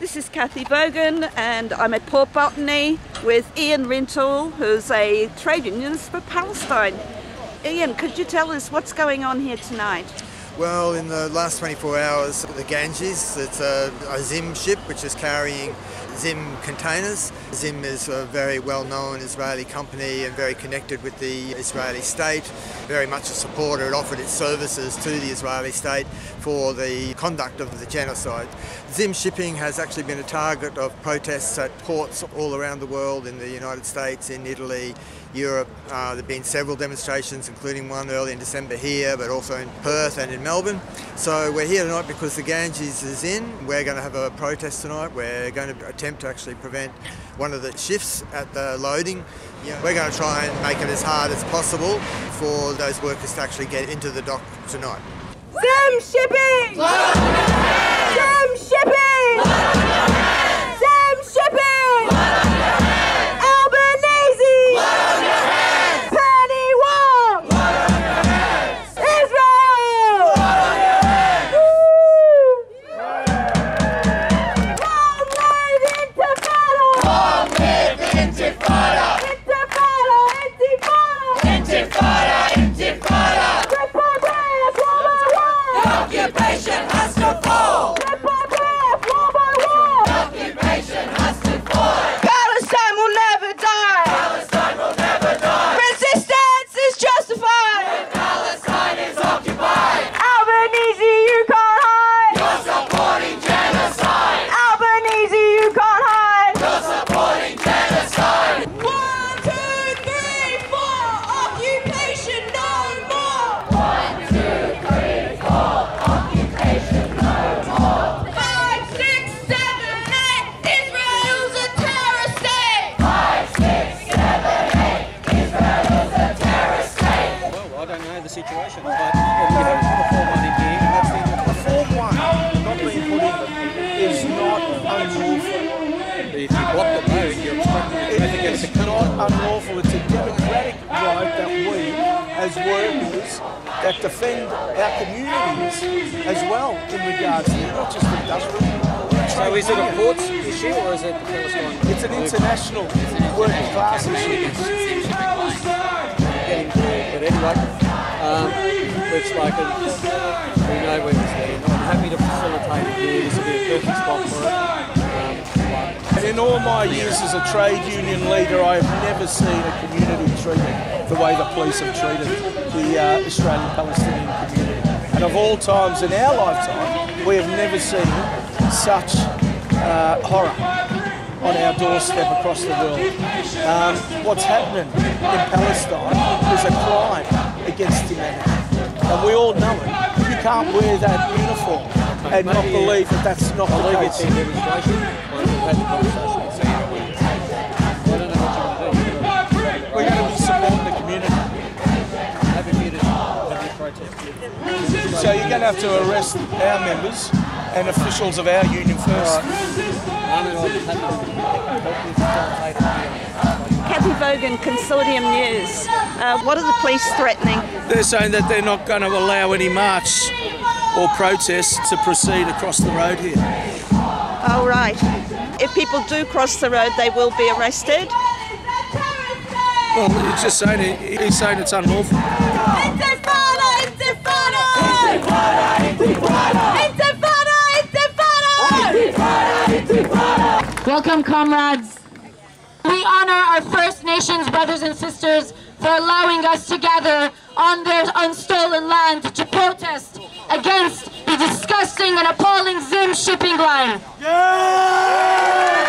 This is Kathy Bergen and I'm at Port Botany with Ian Rintoul, who's a trade unionist for Palestine. Ian, could you tell us what's going on here tonight? Well, in the last 24 hours, the Ganges, it's a ZIM ship which is carrying ZIM containers. ZIM is a very well-known Israeli company and very connected with the Israeli state, very much a supporter. It offered its services to the Israeli state for the conduct of the genocide. ZIM Shipping has actually been a target of protests at ports all around the world, in the United States, in Italy, Europe. There have been several demonstrations, including one early in December here, but also in Perth and in Melbourne. So we're here tonight because the Ganges is in. We're going to have a protest tonight. We're going to attempt to actually prevent one of the shifts at the loading. We're going to try and make it as hard as possible for those workers to actually get into the dock tonight. ZIM Shipping! ZIM Shipping! ZIM Shipping! Albanese! That defend our communities as well in regards to not just industrial. So is it a ports issue or is it the Palestine? It's an international working class issue. But anyway, looks like it. We know where we stand. I'm happy to facilitate it here. This will be a perfect spot for it. And in all my years as a trade union leader, I have never seen a community treated the way the police have treated the Australian-Palestinian community. And of all times in our lifetime, we have never seen such horror on our doorstep across the world. What's happening in Palestine is a crime against humanity. And we all know it. You can't wear that uniform and not believe that that's not the case. We're going to be supporting the community. So you're going to have to arrest our members and officials of our union first. Kathy Bergen, Consortium News. What are the police threatening? They're saying that they're not going to allow any march or protest to proceed across the road here. Oh, right. If people do cross the road, they will be arrested? Well, it's just saying, he's saying it's unlawful. Intifada! Intifada! Intifada! Intifada! Intifada! Intifada! Welcome, comrades. We honour our First Nations brothers and sisters for allowing us to gather on their unstolen land to protest against the disgusting and appalling ZIM shipping line. Yeah!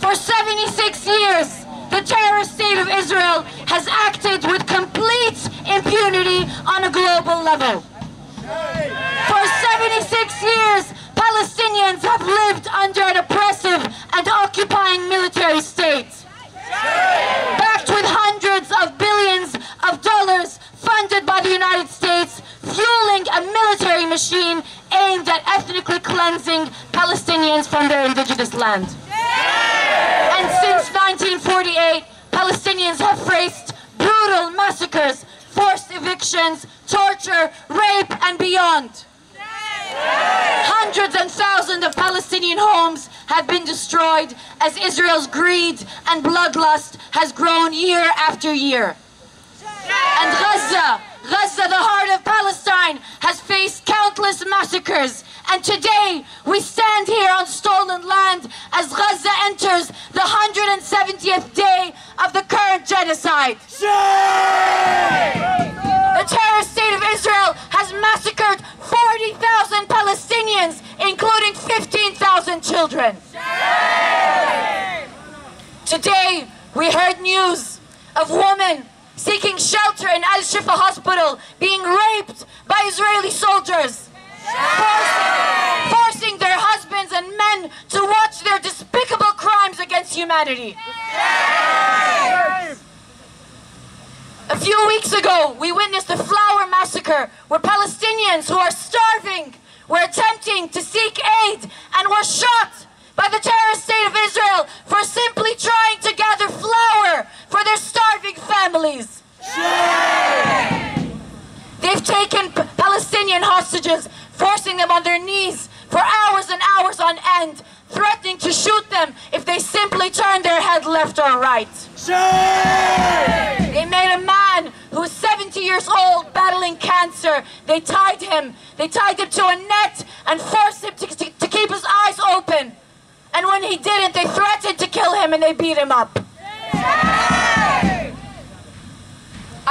For 76 years, the terrorist state of Israel has acted with complete impunity on a global level. For 76 years, Palestinians have lived under an oppressive and occupying military state, backed with hundreds of billions of dollars funded by the United States, fueling a military machine aimed at ethnically cleansing Palestinians from their indigenous land. And since 1948, Palestinians have faced brutal massacres forced evictions, torture, rape and beyond. Hundreds and thousands of Palestinian homes have been destroyed as Israel's greed and bloodlust has grown year after year. And Gaza, the heart of Palestine, has faced countless massacres. And today, we stand here on stolen land as Gaza enters the 170th day of the current genocide. The terrorist state of Israel has massacred 40,000 Palestinians, including 15,000 children. Today, we heard news of women seeking shelter in al-Shifa hospital being raped by Israeli soldiers, forcing their husbands and men to watch their despicable crimes against humanity. A few weeks ago, we witnessed the Flower Massacre, where Palestinians who are starving were attempting to seek aid and were shot by the terrorist state of Israel for simply trying to gather flour for their starving families. They've taken Palestinian hostages, forcing them on their knees for hours and hours on end, threatening to shoot them if they simply turn their head left or right. They made a man who was 70 years old battling cancer. They tied him to a net and forced him to keep his eyes open. And when he didn't, they threatened to kill him and they beat him up. I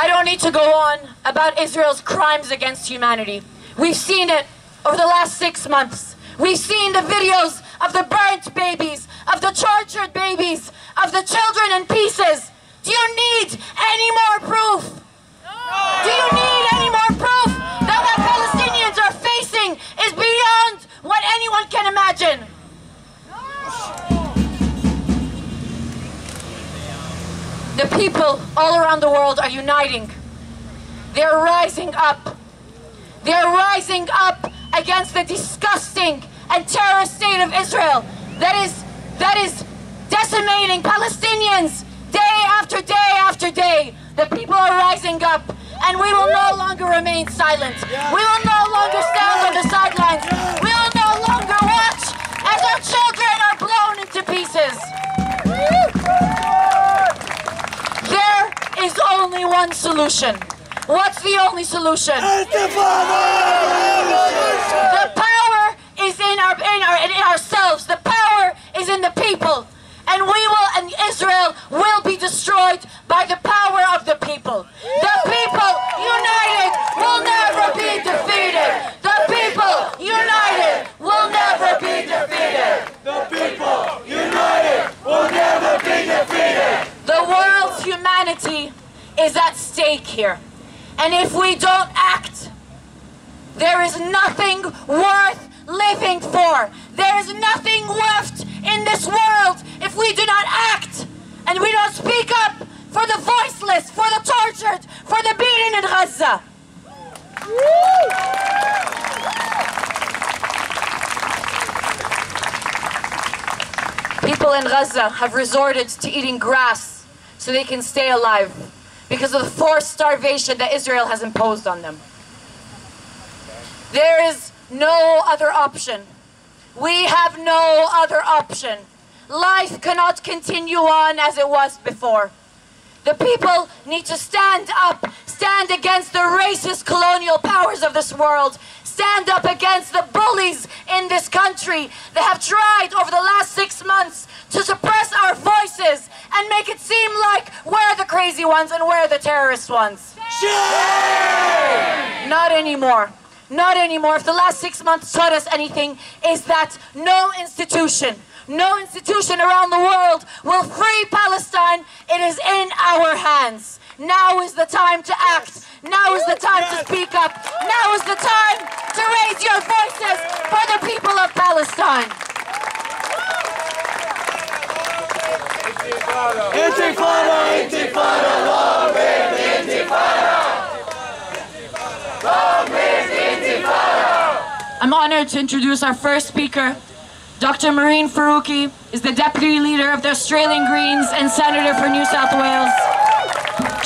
don't need to go on about Israel's crimes against humanity. We've seen it over the last 6 months. We've seen the videos of the burnt babies, of the tortured babies, of the children in pieces. Do you need any more proof? Do you need any more proof that what Palestinians are facing is beyond what anyone can imagine? The people all around the world are uniting. They're rising up. They're rising up against the disgusting and terrorist state of Israel that is decimating Palestinians day after day after day. The people are rising up, and we will no longer remain silent. We will no longer stand on the sidelines. We will no longer watch as our children are blown into pieces. There is only one solution. What's the only solution? The power is in ourselves. The power is in the people. And Israel will be destroyed by the power of the people. The people united will never be defeated. The people united will never be defeated. The people united will never be defeated. The world's humanity is at stake here. And if we don't act, there is nothing worth living for. There is nothing left in this world if we do not act and we don't speak up for the voiceless, for the tortured, for the beaten in Gaza. People in Gaza have resorted to eating grass so they can stay alive, because of the forced starvation that Israel has imposed on them. There is no other option. We have no other option. Life cannot continue on as it was before. The people need to stand up, stand against the racist colonial powers of this world, stand up against the bullies in this country that have tried over the last 6 months to suppress our voices and make it seem like we're the crazy ones and we're the terrorist ones. Not anymore. Not anymore. If the last 6 months taught us anything, is that no institution around the world will free Palestine. It is in our hands. Now is the time to act. Now is the time to speak up. Now is the time to raise your voices for the people of Palestine. Intifada, Intifada, love it, Intifada. Love it, Intifada. I'm honored to introduce our first speaker. Dr. Mehreen Faruqi is the Deputy Leader of the Australian Greens and Senator for New South Wales.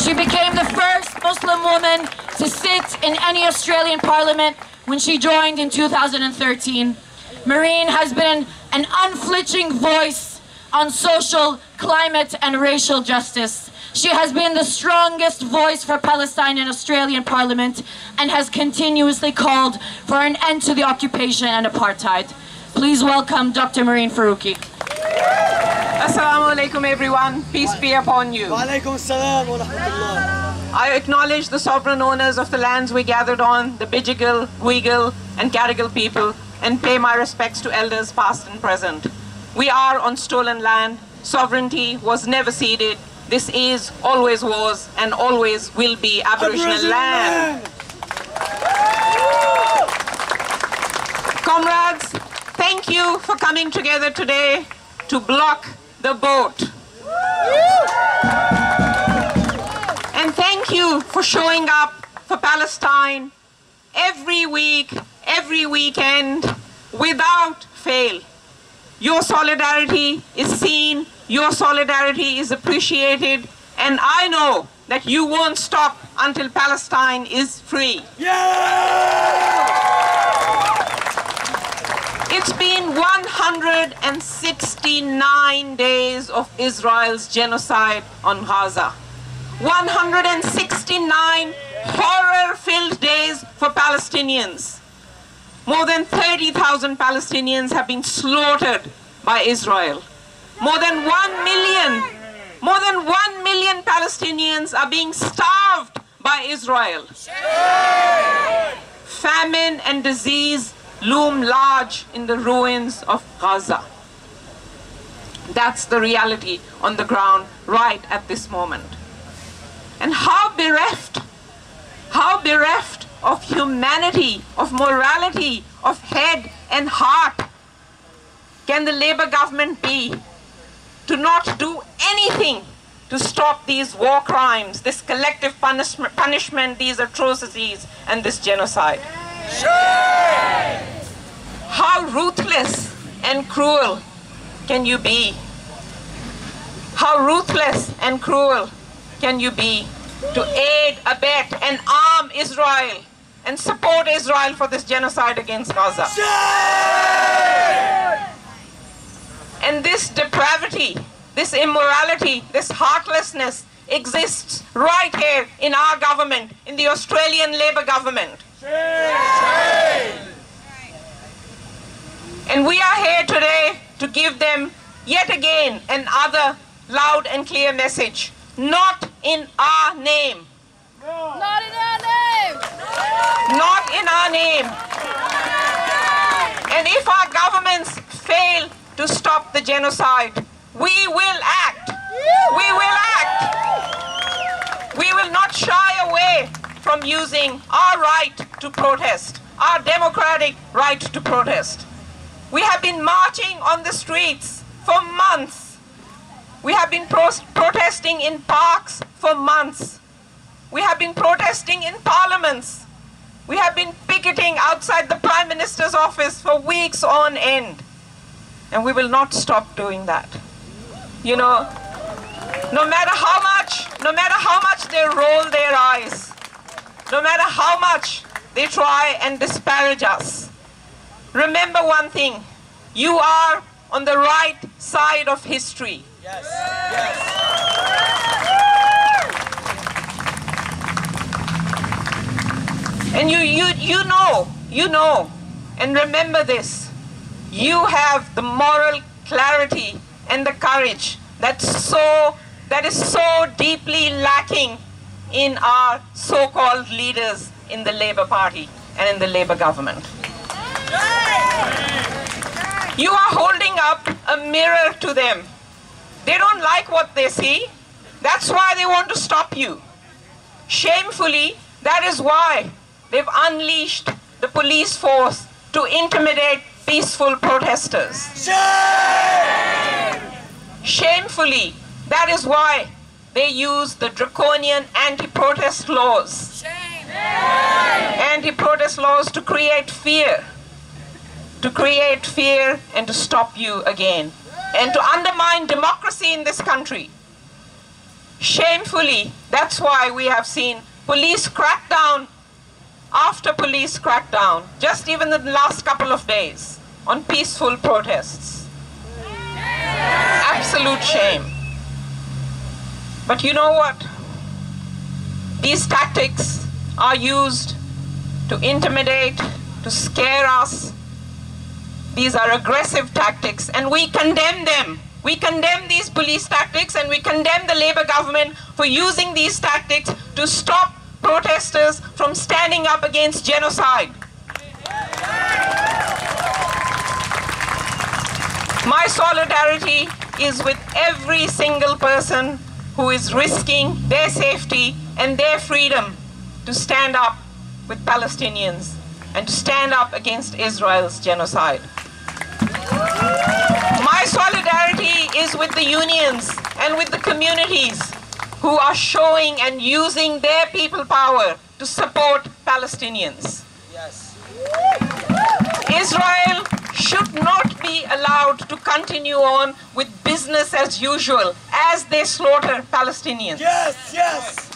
She became the first Muslim woman to sit in any Australian parliament when she joined in 2013. Mehreen has been an unflinching voice on social, climate and racial justice. She has been the strongest voice for Palestine in Australian parliament and has continuously called for an end to the occupation and apartheid. Please welcome Dr. Mehreen Faruqi. Assalamu alaikum everyone, peace be upon you. Wa alaikum salam wa rahmatullah. I acknowledge the sovereign owners of the lands we gathered on, the Bijigal, Weigal and Karigal people, and pay my respects to elders past and present. We are on stolen land. Sovereignty was never ceded. This is, always was, and always will be Aboriginal land. Comrades, thank you for coming together today to block the boat. And thank you for showing up for Palestine every week, every weekend, without fail. Your solidarity is seen, your solidarity is appreciated, and I know that you won't stop until Palestine is free. Yeah! It's been 169 days of Israel's genocide on Gaza. 169 horror-filled days for Palestinians. More than 30,000 Palestinians have been slaughtered by Israel. More than 1 million Palestinians are being starved by Israel. Famine and disease loom large in the ruins of Gaza. That's the reality on the ground right at this moment. And how bereft of humanity, of morality, of head and heart can the Labour government be to not do anything to stop these war crimes, this collective punishment, these atrocities and this genocide. Sure. How ruthless and cruel can you be? How ruthless and cruel can you be to aid, abet and arm Israel and support Israel for this genocide against Gaza? Yeah! And this depravity, this immorality, this heartlessness exists right here in our government, in the Australian Labour government. Yeah! And we are here today to give them yet again another loud and clear message. Not in our name. No. Not in our name. No. Not in our name. No. And if our governments fail to stop the genocide, we will act. We will act. We will not shy away from using our right to protest, our democratic right to protest. We have been marching on the streets for months. We have been protesting in parks for months. We have been protesting in parliaments. We have been picketing outside the Prime Minister's office for weeks on end. And we will not stop doing that. You know, no matter how much they roll their eyes, no matter how much they try and disparage us, remember one thing, you are on the right side of history. Yes. Yes. And you know, and remember this, you have the moral clarity and the courage that is so deeply lacking in our so-called leaders in the Labour Party and in the Labour government. Yes. You are holding up a mirror to them. They don't like what they see. That's why they want to stop you. Shamefully, that is why they've unleashed the police force to intimidate peaceful protesters. Shame! Shamefully, that is why they use the draconian anti-protest laws. Shame! Anti-protest laws to create fear and to stop you again, and to undermine democracy in this country. Shamefully, that's why we have seen police crackdown after police crackdown, just even in the last couple of days, on peaceful protests. Absolute shame. But you know what? These tactics are used to intimidate, to scare us. These are aggressive tactics, and we condemn them. We condemn these police tactics, and we condemn the Labour government for using these tactics to stop protesters from standing up against genocide. My solidarity is with every single person who is risking their safety and their freedom to stand up with Palestinians and to stand up against Israel's genocide. My solidarity is with the unions and with the communities who are showing and using their people power to support Palestinians. Yes. Israel should not be allowed to continue on with business as usual as they slaughter Palestinians. Yes, yes.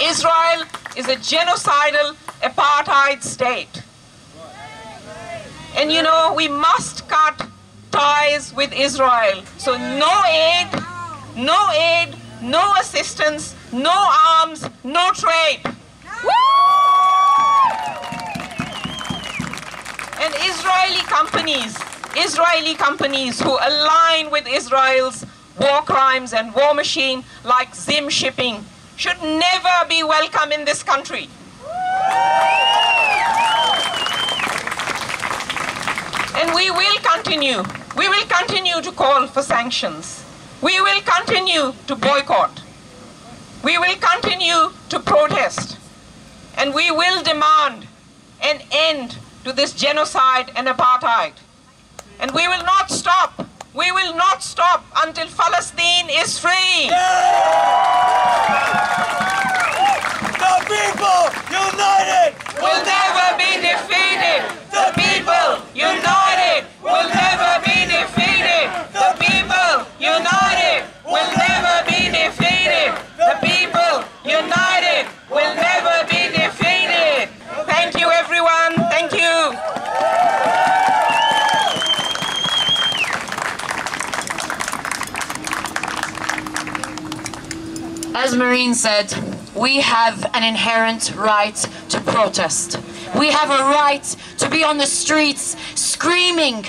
Israel is a genocidal apartheid state. And you know, we must cut ties with Israel. So no aid, no aid, no assistance, no arms, no trade. And Israeli companies who align with Israel's war crimes and war machine, like ZIM Shipping, should never be welcome in this country. And we will continue to call for sanctions. We will continue to boycott. We will continue to protest. And we will demand an end to this genocide and apartheid. And we will not stop. We will not stop until Palestine is free. Yeah. The people united will never be defeated. The people united will never be defeated. The people united will never be defeated. The people united will never be defeated. Thank you, everyone. Thank you. As Mehreen said, we have an inherent right to protest. We have a right to be on the streets screaming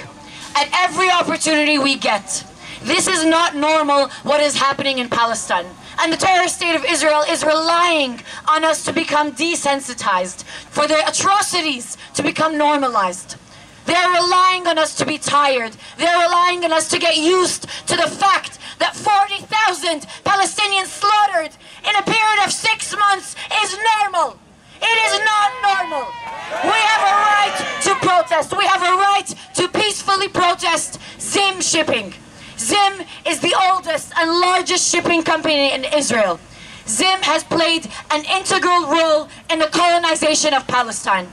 at every opportunity we get. This is not normal, what is happening in Palestine. And the terrorist state of Israel is relying on us to become desensitized, for their atrocities to become normalized. They're relying on us to be tired. They're relying on us to get used to the fact that 40,000 Palestinians slaughtered in a period of 6 months is normal. It is not normal. We have a right to protest. We have a right to peacefully protest ZIM Shipping. ZIM is the oldest and largest shipping company in Israel. ZIM has played an integral role in the colonization of Palestine.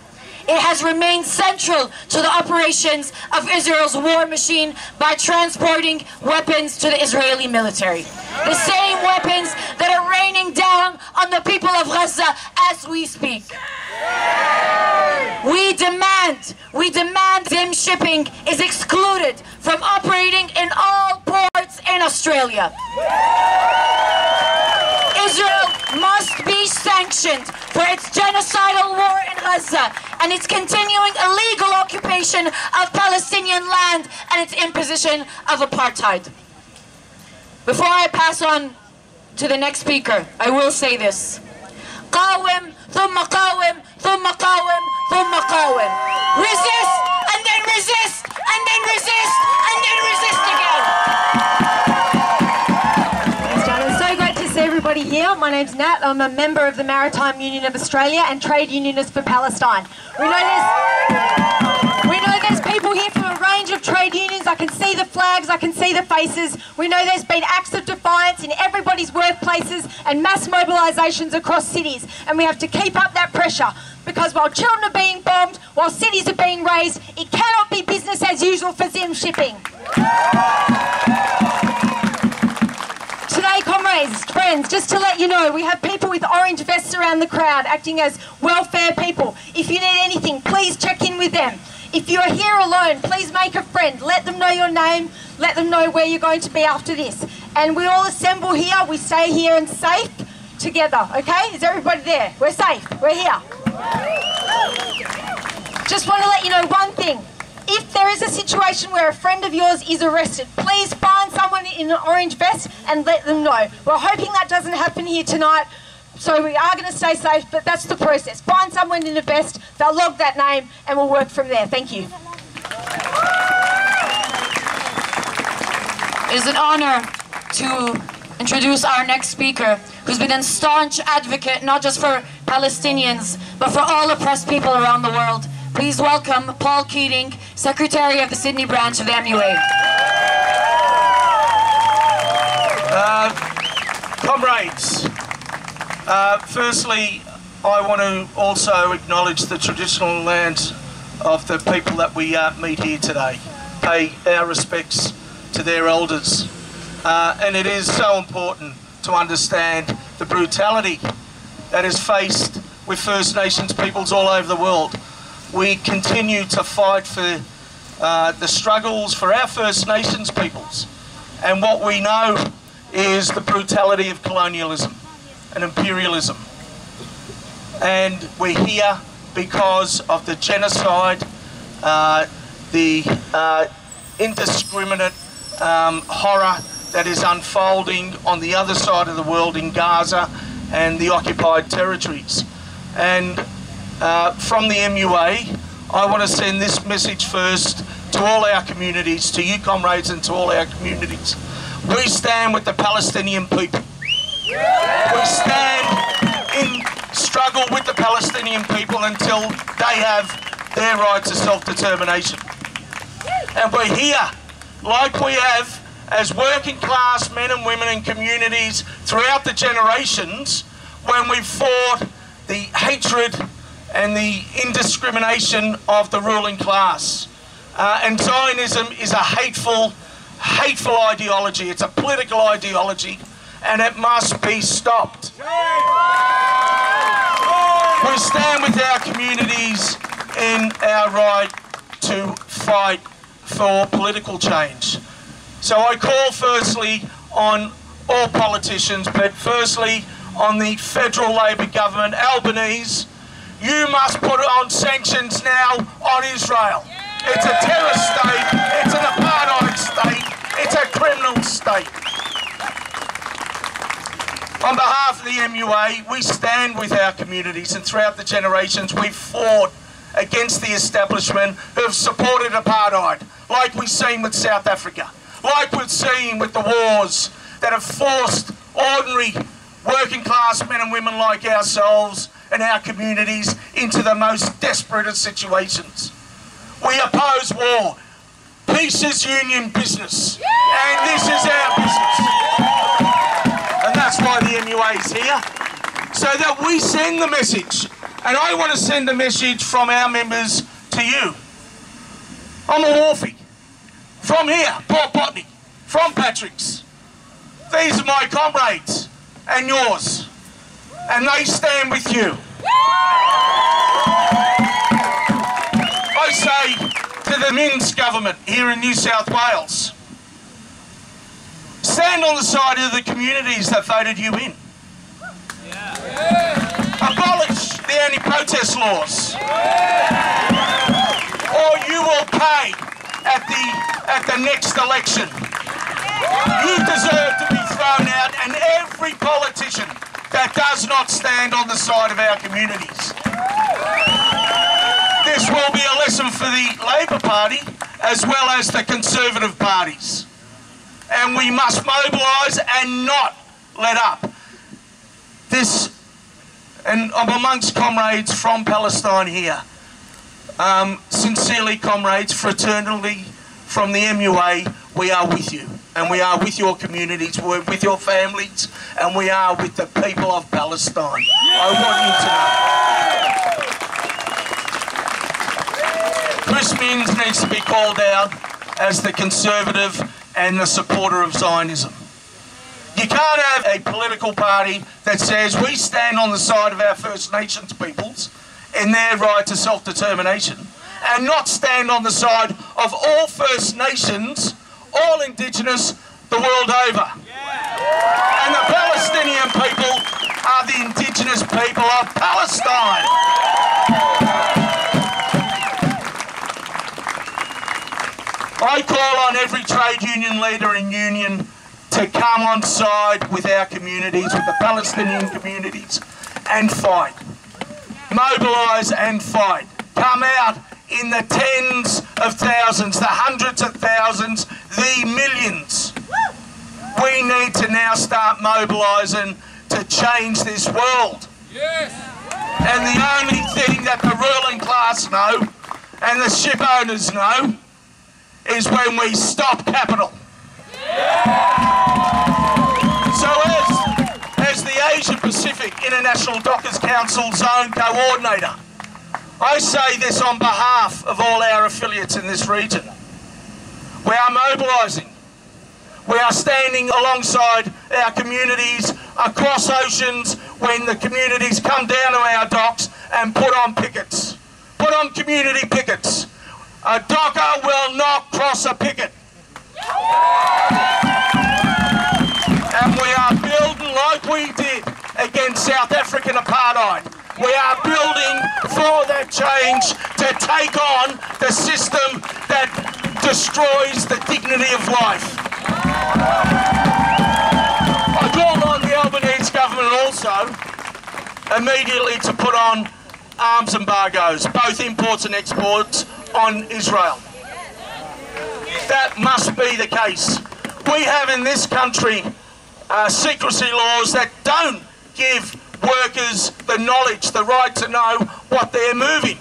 It has remained central to the operations of Israel's war machine by transporting weapons to the Israeli military. The same weapons that are raining down on the people of Gaza as we speak. We demand ZIM Shipping is excluded from operating in all ports in Australia. Israel must be sanctioned for its genocidal war in Gaza and its continuing illegal occupation of Palestinian land and its imposition of apartheid. Before I pass on to the next speaker, I will say this. قاوم ثم قاوم ثم قاوم ثم قاوم. Resist and then resist and then resist and then resist again. Everybody here, my name's Nat, I'm a member of the Maritime Union of Australia and Trade Unionists for Palestine. We know there's people here from a range of trade unions. I can see the flags, I can see the faces. We know there's been acts of defiance in everybody's workplaces and mass mobilisations across cities, and we have to keep up that pressure. Because while children are being bombed, while cities are being razed, it cannot be business as usual for ZIM Shipping. Today, comrades, friends, just to let you know, we have people with orange vests around the crowd acting as welfare people. If you need anything, please check in with them. If you're here alone, please make a friend. Let them know your name. Let them know where you're going to be after this. And we all assemble here. We stay here and safe together, okay? Is everybody there? We're safe. We're here. Just want to let you know one thing. If there is a situation where a friend of yours is arrested, please find someone in an orange vest and let them know. We're hoping that doesn't happen here tonight, so we are going to stay safe, but that's the process. Find someone in a vest, they'll log that name, and we'll work from there. Thank you. It is an honour to introduce our next speaker, who's been a staunch advocate, not just for Palestinians, but for all oppressed people around the world. Please welcome Paul Keating, Secretary of the Sydney branch of the MUA. Comrades, firstly, I want to also acknowledge the traditional lands of the people that we meet here today. Pay our respects to their elders. And it is so important to understand the brutality that is faced with First Nations peoples all over the world. We continue to fight for the struggles for our First Nations peoples. And what we know is the brutality of colonialism and imperialism. And we're here because of the genocide, the indiscriminate horror that is unfolding on the other side of the world in Gaza and the occupied territories. And from the MUA, I want to send this message first to all our communities, to you comrades and to all our communities. We stand with the Palestinian people. We stand in struggle with the Palestinian people until they have their right to self-determination. And we're here, like we have, as working class men and women in communities throughout the generations, when we fought the hatred and the indiscrimination of the ruling class. And Zionism is a hateful, hateful ideology. It's a political ideology, and it must be stopped. We stand with our communities in our right to fight for political change. So I call firstly on all politicians, but firstly on the federal Labor government, Albanese. You must put on sanctions now on Israel. It's a terror state, it's an apartheid state, it's a criminal state. On behalf of the MUA, we stand with our communities, and throughout the generations we've fought against the establishment who have supported apartheid, like we've seen with South Africa, like we've seen with the wars that have forced ordinary working class men and women like ourselves and our communities into the most desperate of situations. We oppose war. Peace is union business. And this is our business. And that's why the MUA is here, so that we send the message. And I want to send a message from our members to you. I'm a wharfie. From here, Port Botany, from Patrick's. These are my comrades and yours, and they stand with you. I say to the Minns government here in New South Wales, stand on the side of the communities that voted you in. Abolish the anti-protest laws, or you will pay at the next election. You deserve to be thrown out, and every politician that does not stand on the side of our communities. This will be a lesson for the Labor Party as well as the Conservative parties. And we must mobilise and not let up. This, and I'm amongst comrades from Palestine here. Sincerely, comrades, fraternally, from the MUA, we are with you. And we are with your communities, we're with your families, and we are with the people of Palestine. I want you to know. Chris Minns needs to be called out as the conservative and the supporter of Zionism. You You can't have a political party that says we stand on the side of our First Nations peoples and their right to self-determination and not stand on the side of all First Nations, all Indigenous, the world over. Yeah. And the Palestinian people are the Indigenous people of Palestine. I call on every trade union leader and union to come on side with our communities, with the Palestinian communities, and fight. Mobilise and fight. Come out in the tens of thousands, the hundreds of thousands, the millions. We need to now start mobilising to change this world. Yes. And the only thing that the ruling class know and the ship owners know is when we stop capital. Yeah. So as the Asia Pacific International Dockers Council Zone Coordinator, I say this on behalf of all our affiliates in this region. We are mobilising. We are standing alongside our communities across oceans when the communities come down to our docks and put on pickets. Put on community pickets. A docker will not cross a picket. And we are building like we did against South African apartheid. We are building for that change to take on the system that destroys the dignity of life. I call on the Albanese government also immediately to put on arms embargoes, both imports and exports, on Israel. That must be the case. We have in this country secrecy laws that don't give workers the knowledge, the right to know what they're moving.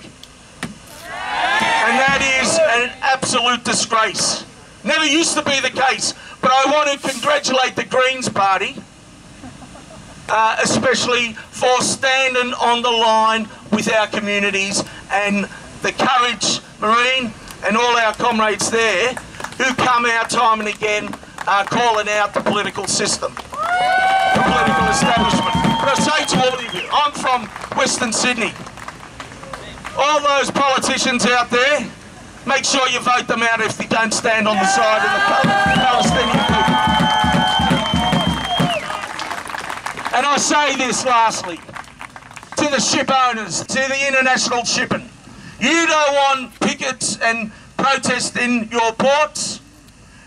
And that is an absolute disgrace. Never used to be the case, but I want to congratulate the Greens Party, especially for standing on the line with our communities and the courage, Mehreen, and all our comrades there who come out time and again calling out the political system, the political establishment. But I say to all of you, I'm from Western Sydney. All those politicians out there, make sure you vote them out if they don't stand on the side of the Palestinian people. And I say this lastly, to the ship owners, to the international shipping. You don't want pickets and protests in your ports.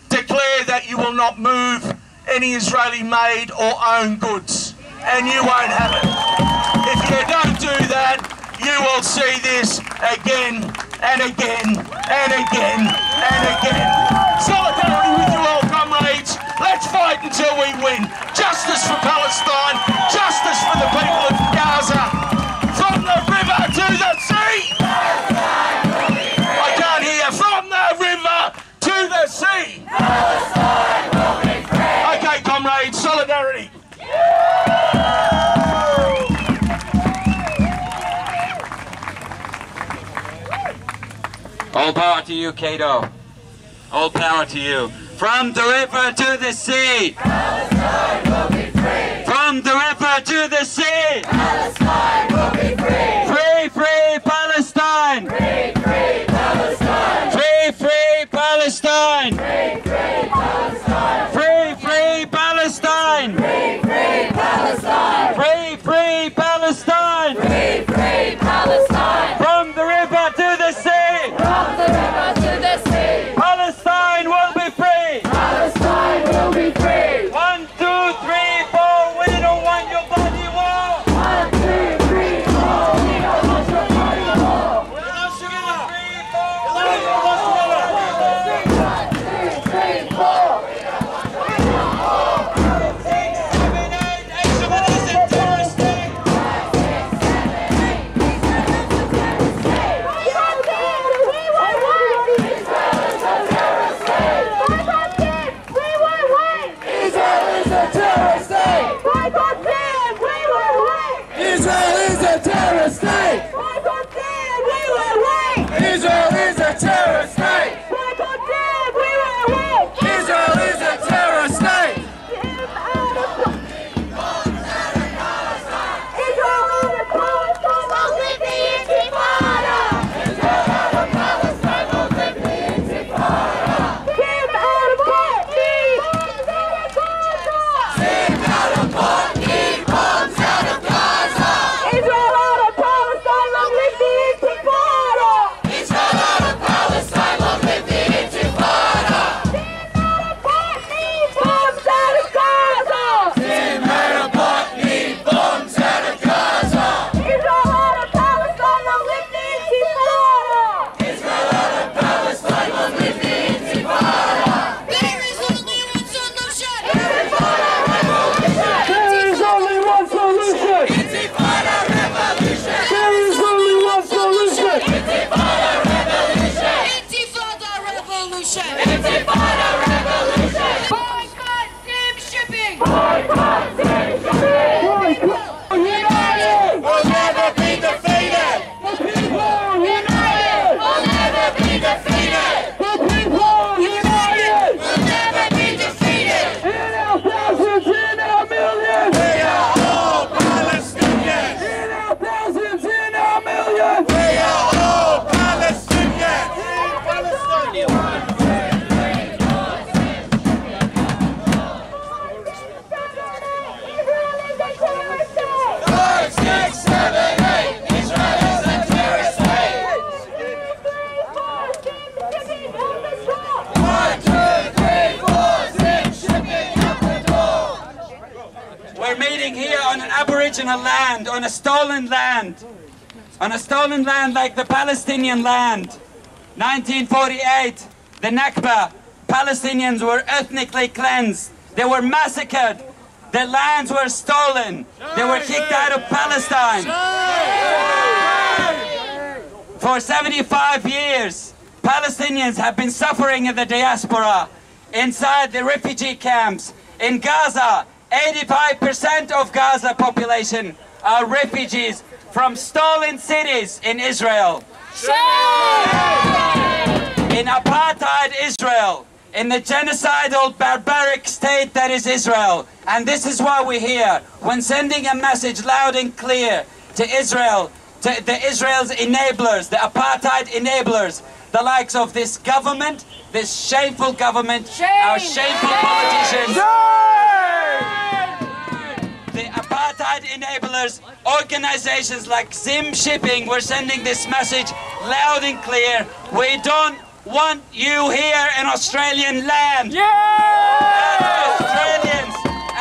Declare that you will not move any Israeli-made or owned goods. And you won't have it. If you don't do that, you will see this again and again, and again, and again. Solidarity with you all, comrades. Let's fight until we win. Justice for Palestine, justice for the people of Gaza. From the river to the sea. Palestine will be free. I can't hear. From the river to the sea. Palestine will be free. Okay, comrades, solidarity. All power to you, Cato. All power to you. From the river to the sea. Palestine will be free. From the river to the sea. Palestine will be free. Free, free Palestine. Free, free Palestine. Free, free Palestine. Free, free Palestine. Free, free Palestine. Free, free Palestine. Free, free Palestine. Free, free Palestine. From the river to the sea. From the river to the sea. Palestine will be free. Palestine will be free. 1, 2, 3, 4. We don't want your bloody war. 1, 2, 3, 4. We don't want your bloody war. 1, 2, 3, 4. We don't want your bloody war. 6, 7, 8. Extremism, terrorist attack. 5, 6, 7, 8. Terror state! Israel is a terror state! national land, on a stolen land, like the Palestinian land. 1948, the Nakba, Palestinians were ethnically cleansed. They were massacred. Their lands were stolen. They were kicked out of Palestine. For 75 years, Palestinians have been suffering in the diaspora, inside the refugee camps. In Gaza, 85% of Gaza population are refugees from stolen cities in Israel. In apartheid Israel, in the genocidal, barbaric state that is Israel. And this is why we're here, when sending a message loud and clear to Israel, to the Israel's enablers, the apartheid enablers, the likes of this government, this shameful government, our shameful politicians. The apartheid enablers, organizations like ZIM Shipping, we're sending this message loud and clear. We don't want you here in Australian land. As Australians,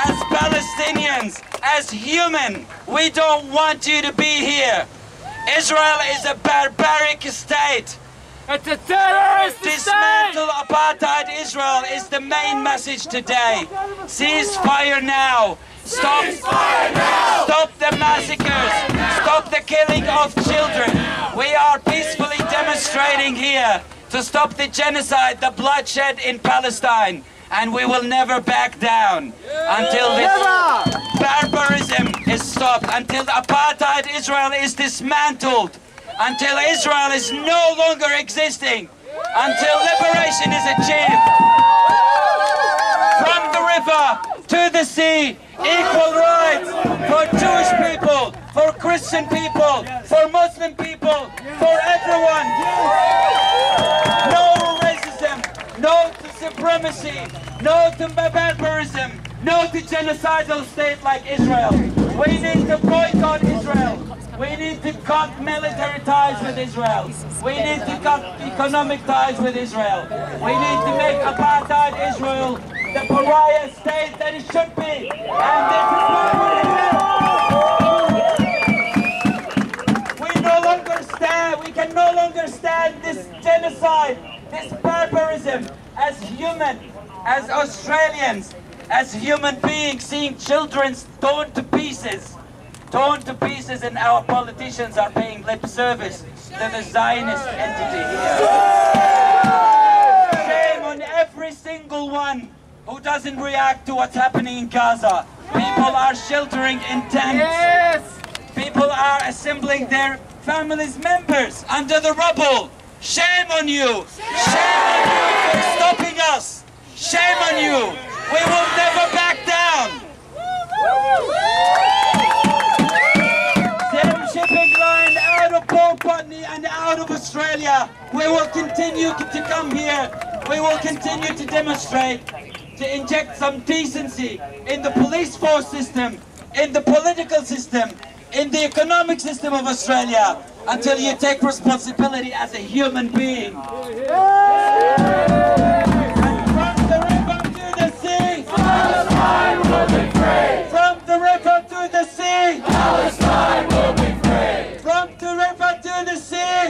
as Palestinians, as human, we don't want you to be here. Israel is a barbaric state. It's a terrorist state! Dismantle apartheid Israel is the main message today. Cease fire now! Stop! Stop the massacres! Stop the killing of children! We are peacefully demonstrating here to stop the genocide, the bloodshed in Palestine. And we will never back down until this barbarism is stopped, until apartheid Israel is dismantled. Until Israel is no longer existing, until liberation is achieved. From the river to the sea, equal rights for Jewish people, for Christian people, for Muslim people, for everyone. No racism, no to supremacy, no to barbarism, no to genocidal state like Israel. We need to boycott Israel. We need to cut military ties with Israel. We need to cut economic ties with Israel. We need to make apartheid Israel the pariah state that it should be. And this is why we're here. We no longer stand, we can no longer stand this genocide, this barbarism as human, as Australians, as human beings, seeing children torn to pieces. Torn to pieces, and our politicians are paying lip service to the Zionist entity here. Shame on every single one who doesn't react to what's happening in Gaza. People are sheltering in tents. People are assembling their families' members under the rubble. Shame on you. Shame on you for stopping us. Shame on you. We will never back down. Port Botany and out of Australia. We will continue to come here. We will continue to demonstrate, to inject some decency in the police force system, in the political system, in the economic system of Australia, until you take responsibility as a human being. And from the river to the sea, Palestine will be free. From the river to the sea, Palestine will be free.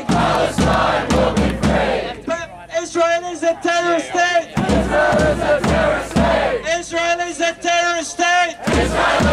Palestine will be free. But Israel is a terrorist state. Israel is a terrorist state. Israel is a terrorist state. Israel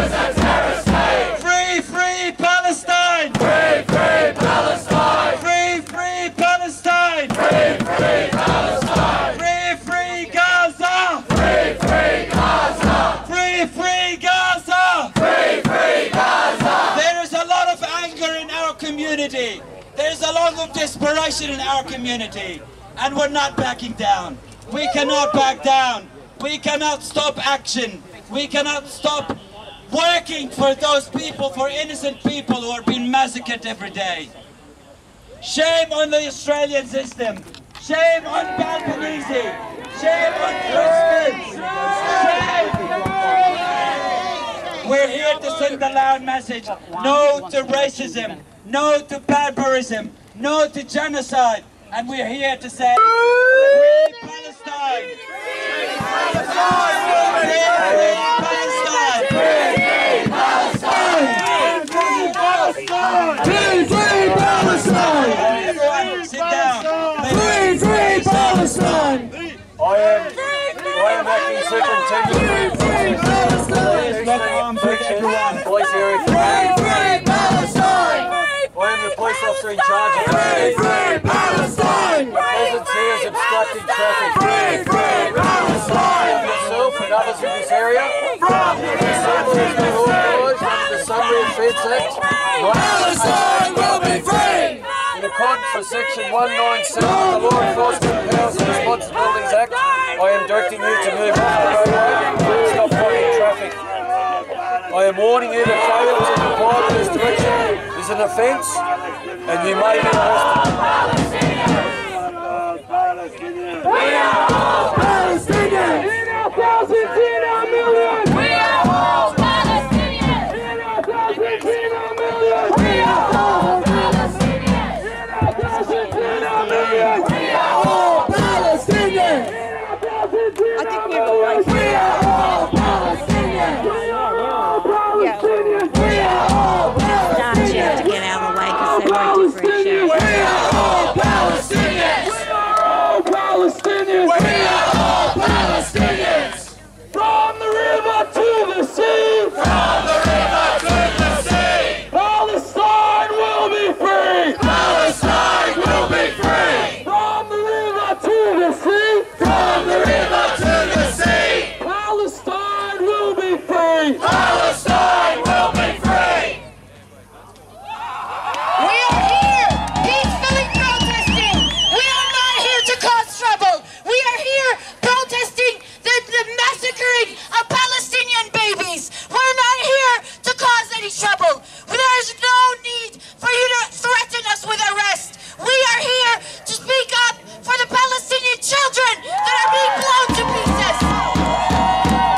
is a terrorist state. Free, free Palestine. Free, free Palestine. Free, free Palestine. Free, free Palestine. Free, free Gaza. Free, free Gaza. Free, free Gaza. Free, free Gaza. There is a lot of anger in our community. There's a lot of desperation in our community, and we're not backing down. We cannot back down. We cannot stop action. We cannot stop working for those people, for innocent people who are being massacred every day. Shame on the Australian system. Shame on Albanese. Shame on Chris Minns. Shame. We're here to send a loud message. No to racism. No to barbarism, no to genocide, and we're here to say, free Palestine! Free Palestine! Free Palestine! Free Palestine! Sit down. Free Palestine. I am acting superintendent. Free Palestine. Free Palestine. I am the police officer in charge of Free Palestine. The presence here is obstructing traffic. Free Palestine. Yourself and others in this area. From the Sunbury Fence Act. Palestine will be free. In accordance with Section 197 of the Law Enforcement Powers and Responsibilities Act, I am directing you to move off the roadway and stop blocking traffic. I am warning you to fail to comply with this direction. It's an offence, and you may be arrested. We are all Palestinians! In our thousands, in our millions! We are all Palestinians! In our thousands, in our millions! We are all Palestinians! In our thousands, in our millions! We are all Palestinians! In our thousands, in our millions! We are all Palestinians! We are all Palestinians! We are all Palestinians! You have to get out of the way because they won't differentiate. We are all Palestinians! We are all Palestinians! We are all Palestinians! From the river to the sea! From the river to the sea! Palestine will be free! Palestine will be free! From the river to the sea! From the river to the sea! Palestine will be free! Palestine will be free! Of Palestinian babies. We're not here to cause any trouble. There is no need for you to threaten us with arrest. We are here to speak up for the Palestinian children that are being blown to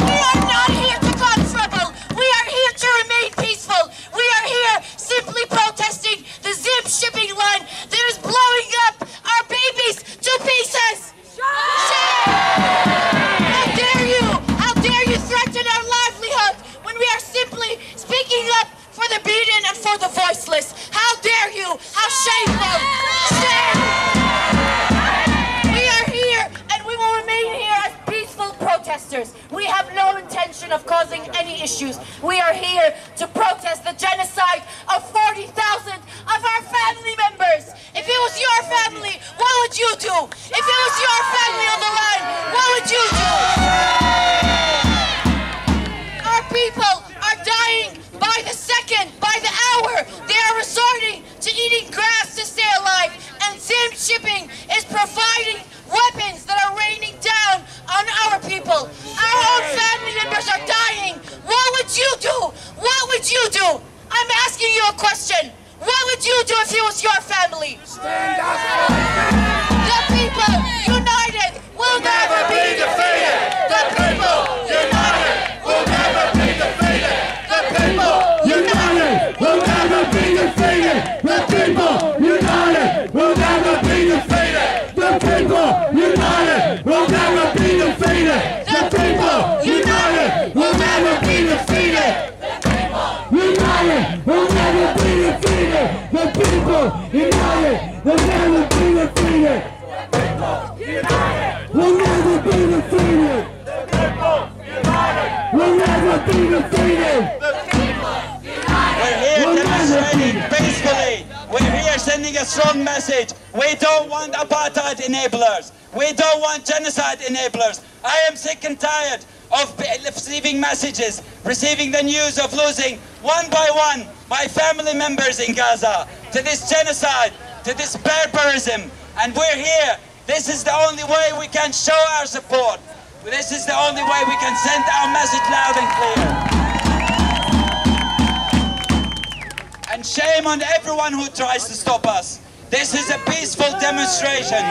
pieces. We are not here to cause trouble. We are here to remain peaceful. We are here simply protesting the ZIM shipping line that is blowing up our babies to pieces. How dare you? How dare you threaten our livelihood when we are simply speaking up for the beaten and for the voiceless? How dare you? How shameful! Shame! We are here and we will remain here as peaceful protesters. We have no intention of causing any issues. We are here to protest the genocide of 40,000 of our family members. If it was your family, what would you do? If it was your family on the line, what would you do? Our people are dying by the second, by the hour. They are resorting to eating grass to stay alive. And ZIM Shipping is providing weapons that are raining down on our people. Our own family members are dying. What would you do? What would you do? I'm asking you a question. What would you do if it was your family? Stand up! The people united will never be defeated! The people united will never be defeated! The people united will never be defeated! The people united will never be defeated! The people united will never be defeated! The people united will never be defeated! United will never be defeated. The people united will never be defeated. The people united will never be defeated. The people united will never be defeated. The people united. We're here demonstrating peacefully. We're here sending a strong message. We don't want apartheid enablers. We don't want genocide enablers. I am sick and tired of receiving messages, receiving the news of losing one by one my family members in Gaza to this genocide, to this barbarism. And we're here. This is the only way we can show our support. This is the only way we can send our message loud and clear. And shame on everyone who tries to stop us. This is a peaceful demonstration.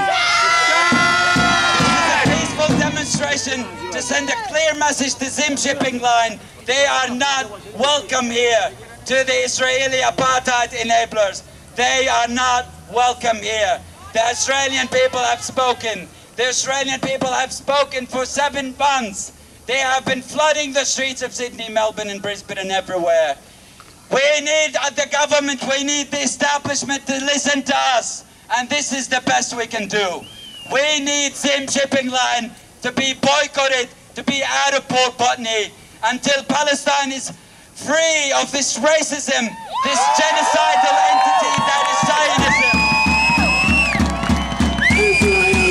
Demonstration to send a clear message to ZIM Shipping Line. They are not welcome here to the Israeli apartheid enablers. They are not welcome here. The Australian people have spoken. The Australian people have spoken for 7 months. They have been flooding the streets of Sydney, Melbourne and Brisbane and everywhere. We need the government, we need the establishment to listen to us. and this is the best we can do. We need ZIM shipping line to be boycotted, to be out of Port Botany, until Palestine is free of this racism, this genocidal entity that is Zionism.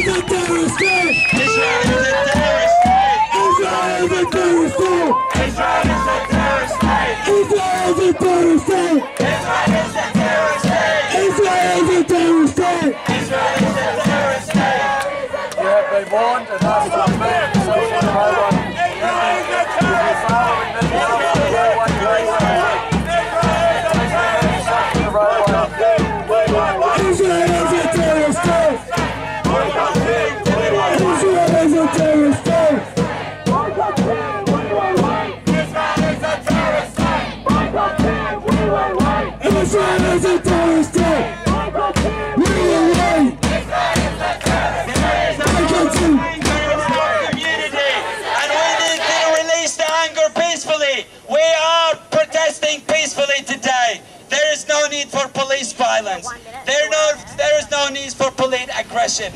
Israel is a terrorist state! Israel is a terrorist state! Israel is a terrorist state! Israel is a terrorist state! Israel is a terrorist state! Israel is a terrorist state! Israel is a terrorist state! Israel is a terrorist state! You have been warned and asked to obey. There is no need for police aggression.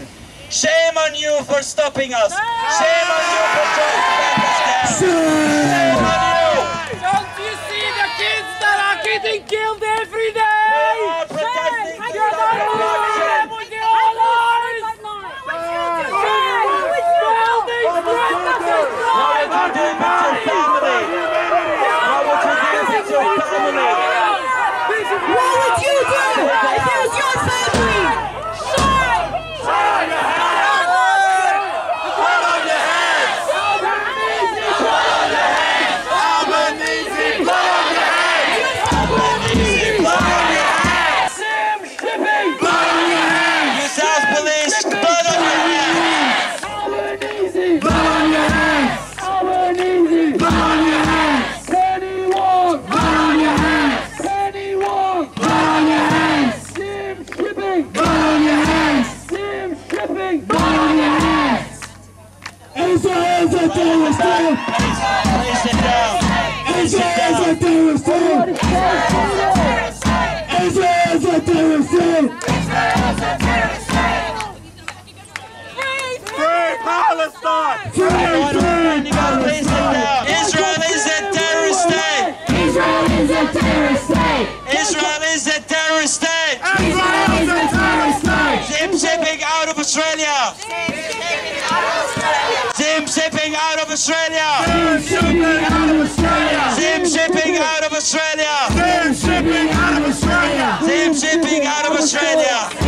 Shame on you for stopping us. Shame on you for trying to back us down. Shame on you. Don't you see the kids that are getting killed every day? We are protesting Australia. ZIM shipping out of Australia. ZIM shipping out of Australia. ZIM shipping out of Australia.